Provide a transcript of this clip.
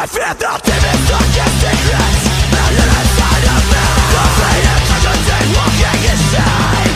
I fear nothing is darkest secrets. Blood inside of me, the freedom to continue walking inside.